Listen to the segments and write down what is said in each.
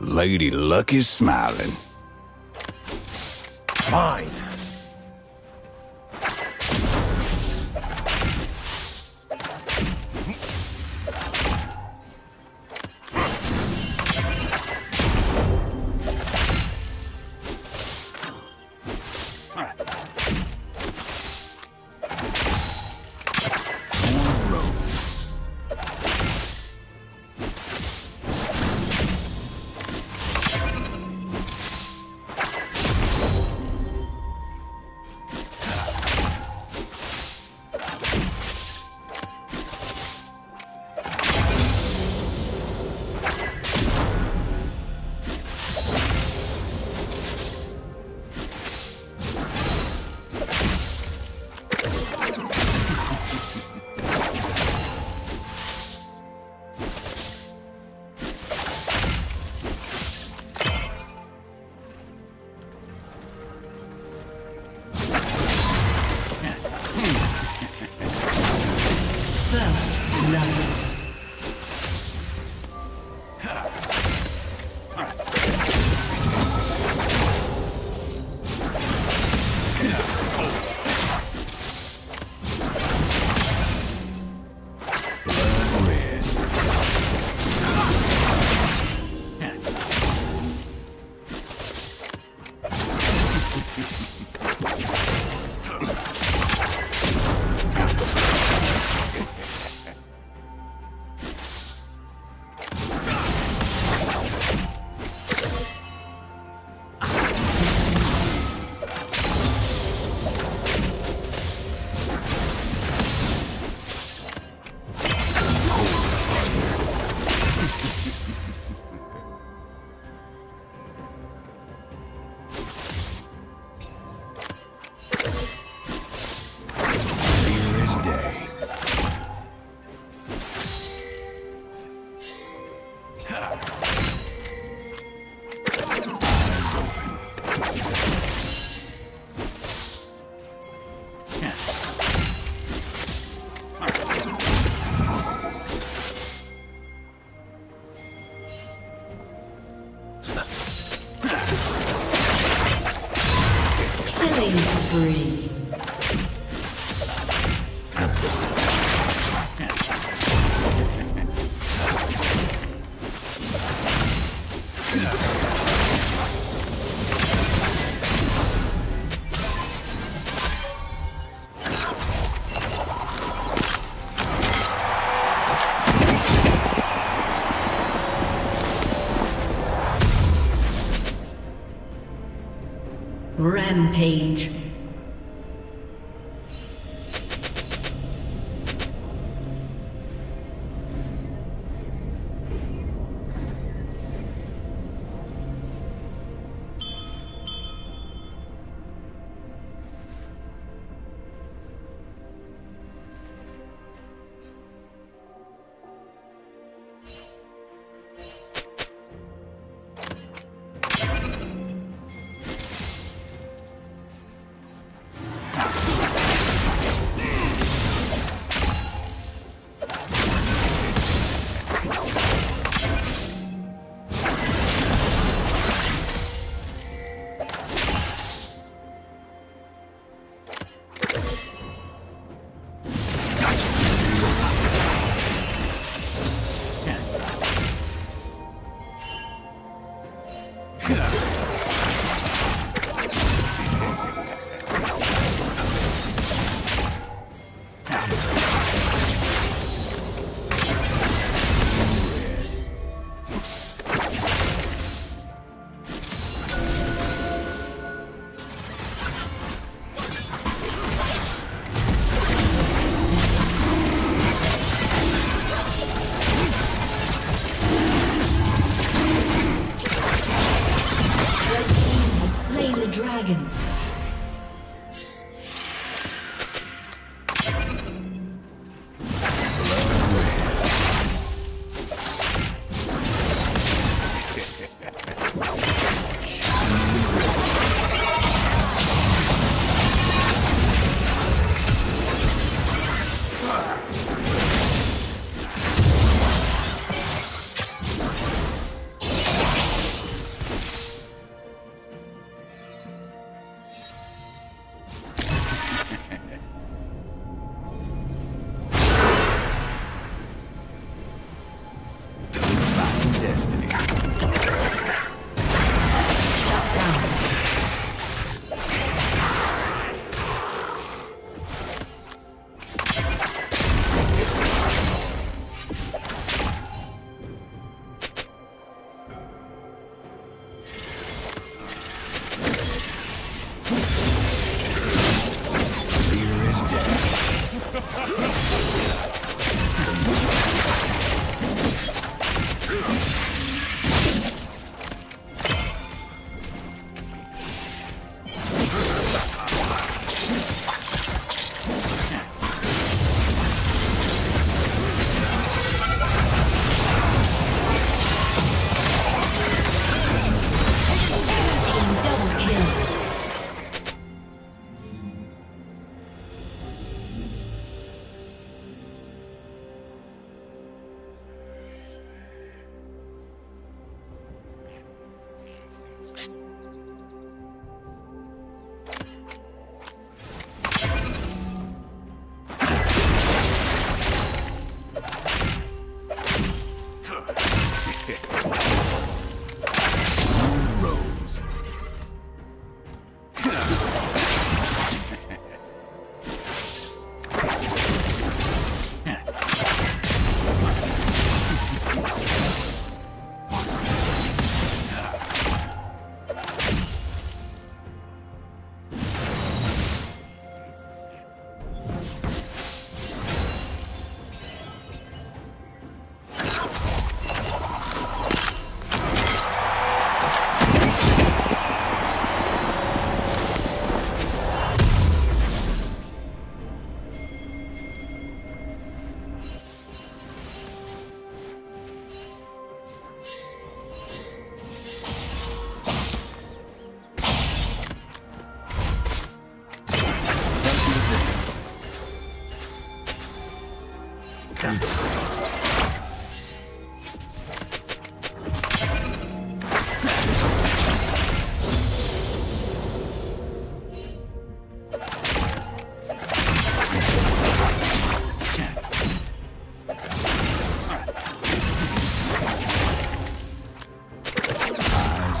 Lady Luck is smiling. Fine. Rampage.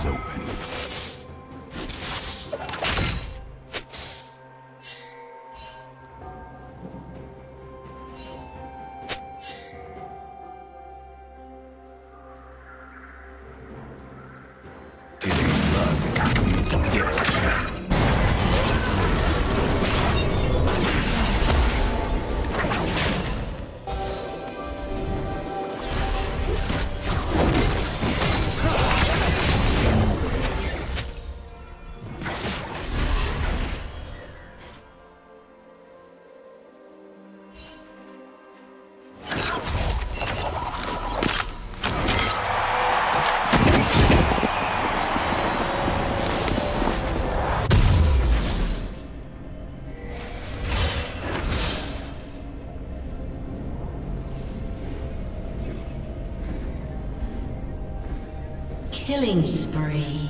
is open. Killing spree.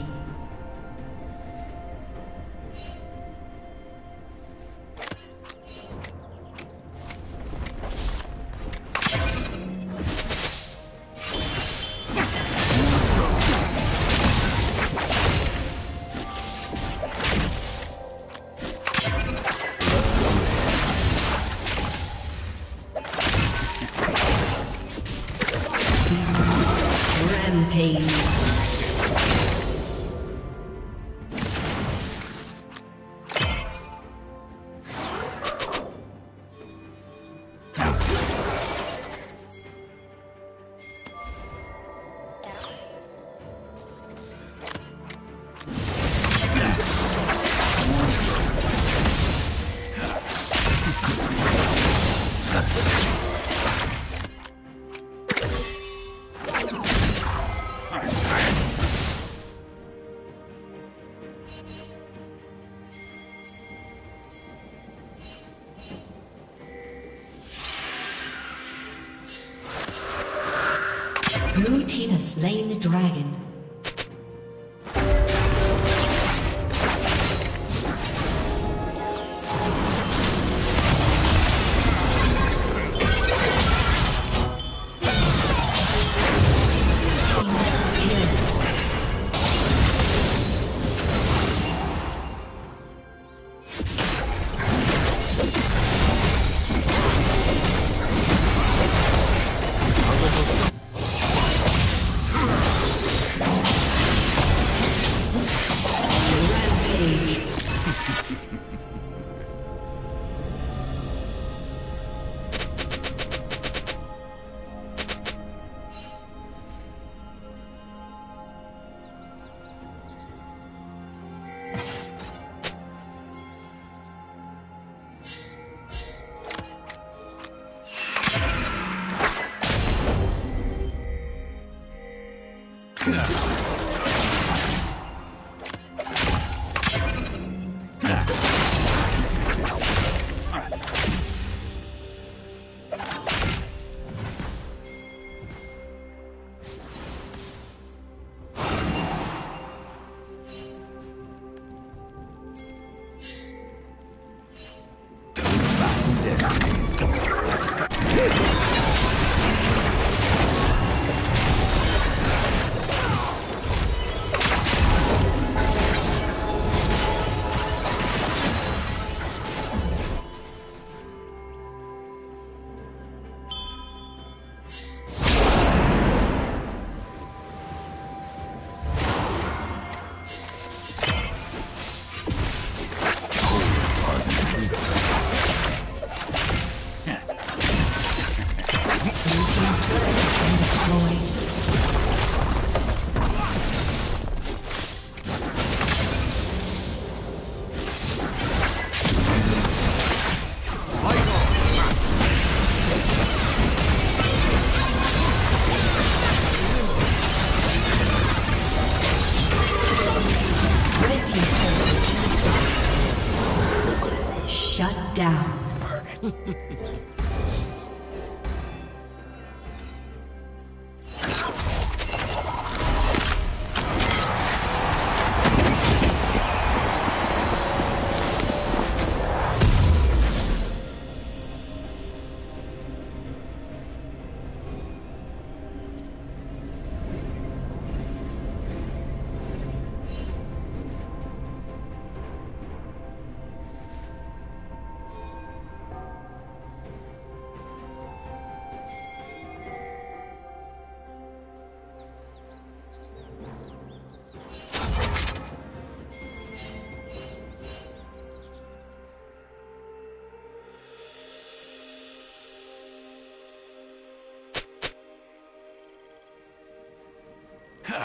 Blue team has slain the dragon. Blue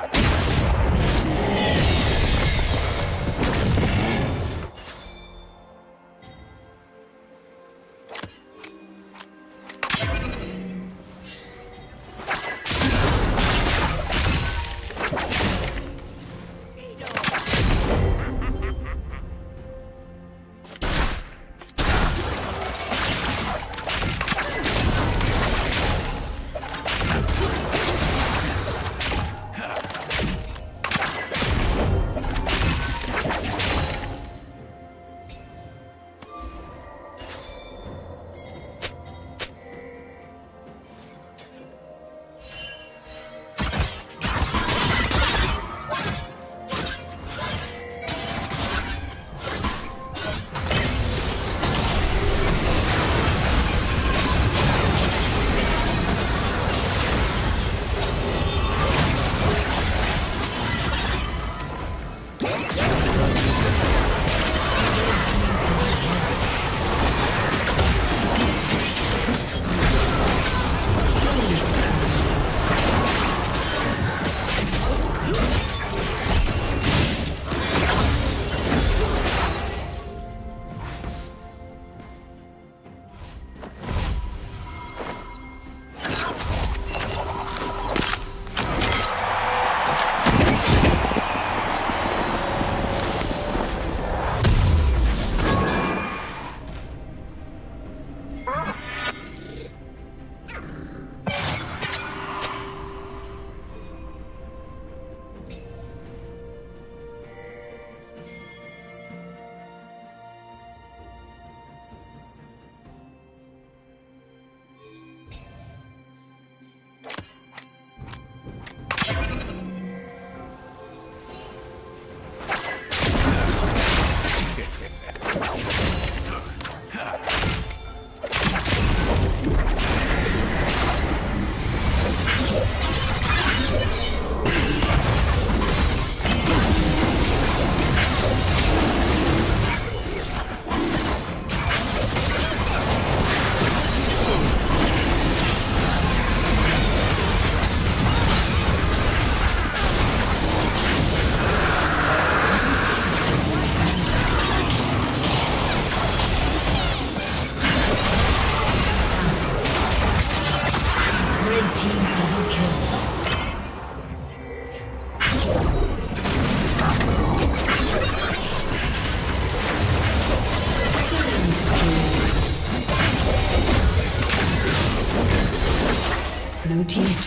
team's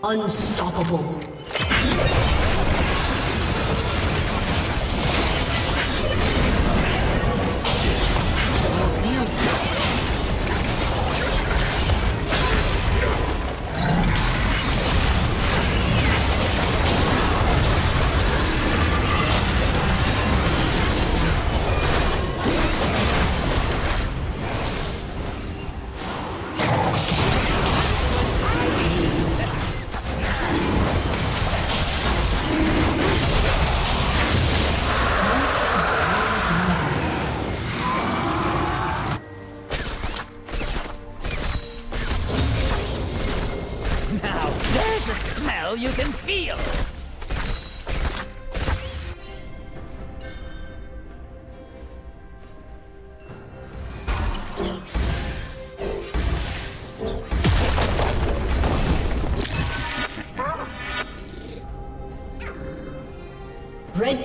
Unstoppable. You can feel! Red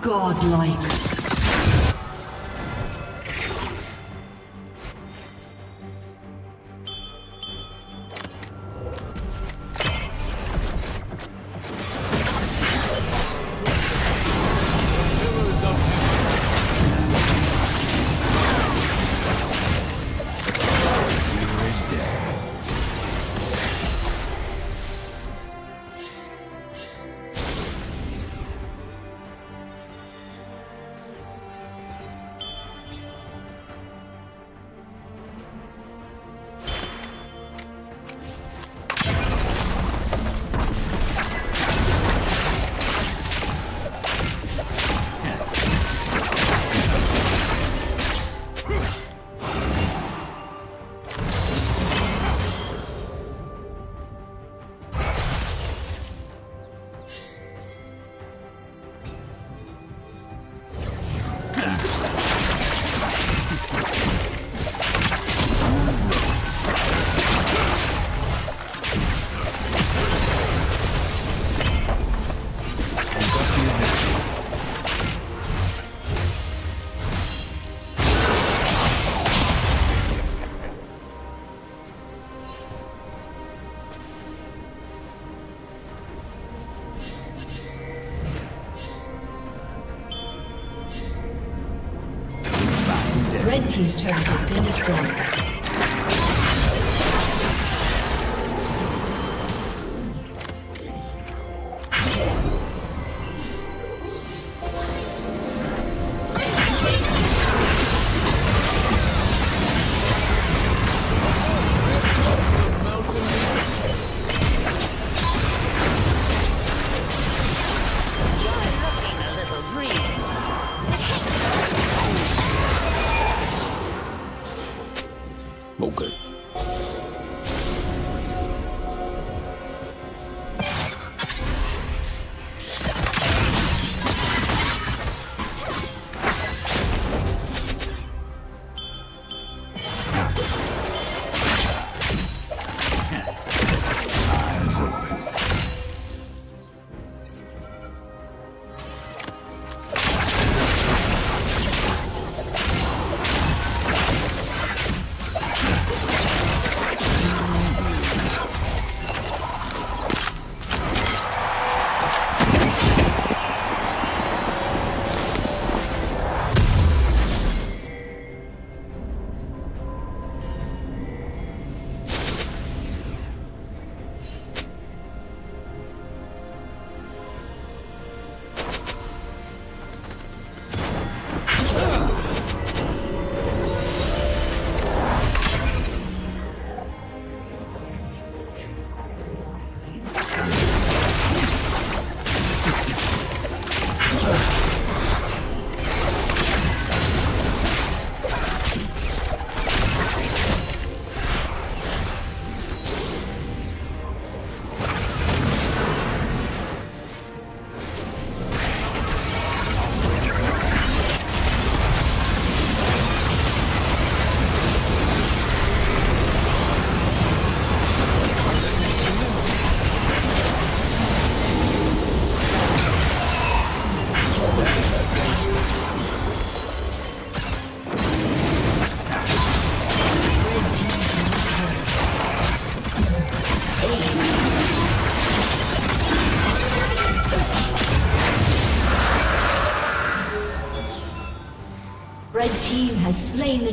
Godlike. team's turret has been destroyed. Red team has slain the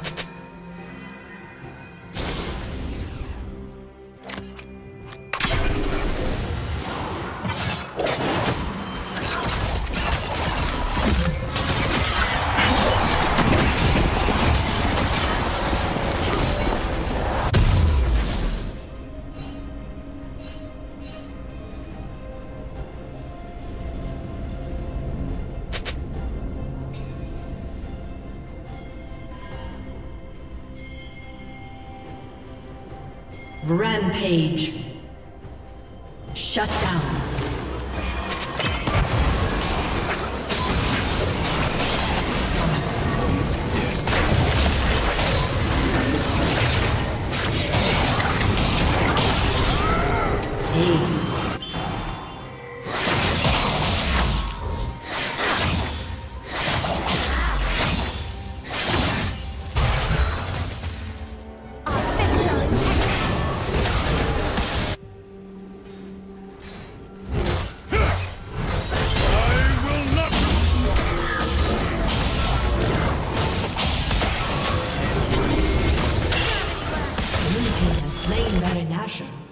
Rampage. Shut down. Slain Baron Nashor.